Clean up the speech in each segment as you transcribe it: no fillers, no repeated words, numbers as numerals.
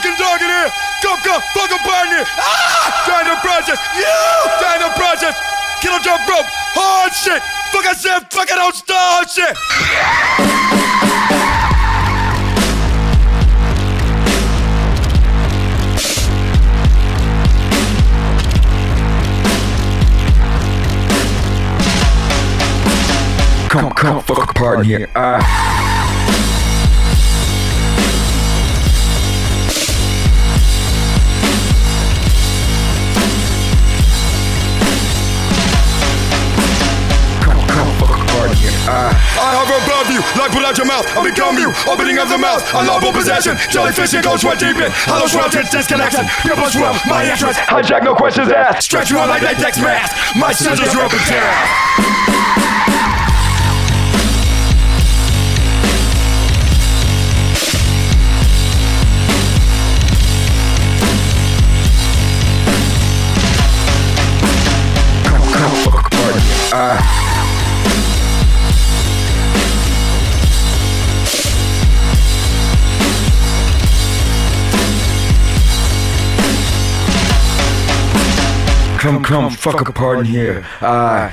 fucking dog in here. Come, fucking partner. Ah! Trying to process. Yeah! Trying to process. Kill a jump rope. Hard shit. Fuck I said, fuck I don't stop shit. Yeah! Come, fuck apart here. I hover above you, like pull out your mouth, I become you, opening up the mouth, unlawful possession, jellyfish and gold sweat deep in, hollow shroud, disconnection, your blood swell, my entrance, hijack, no questions asked, stretch you out like latex mask, my scissors are up and down. Come, fuck apart in here. I'm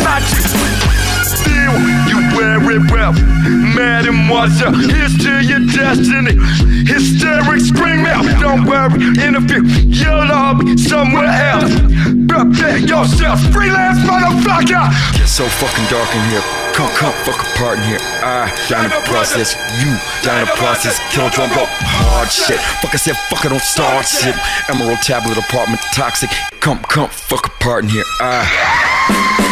not you. Very rough, mademoiselle, here's to your destiny. Hysterics scream out, don't worry, interview, you'll all be somewhere else. Prepare yourself, freelance motherfucker. Get so fucking dark in here, come, fuck apart in here. I down to process, you down to process, kill drum roll, hard shit. Fuck I said, fuck I don't start shit. Emerald tablet apartment, toxic, come, fuck apart in here.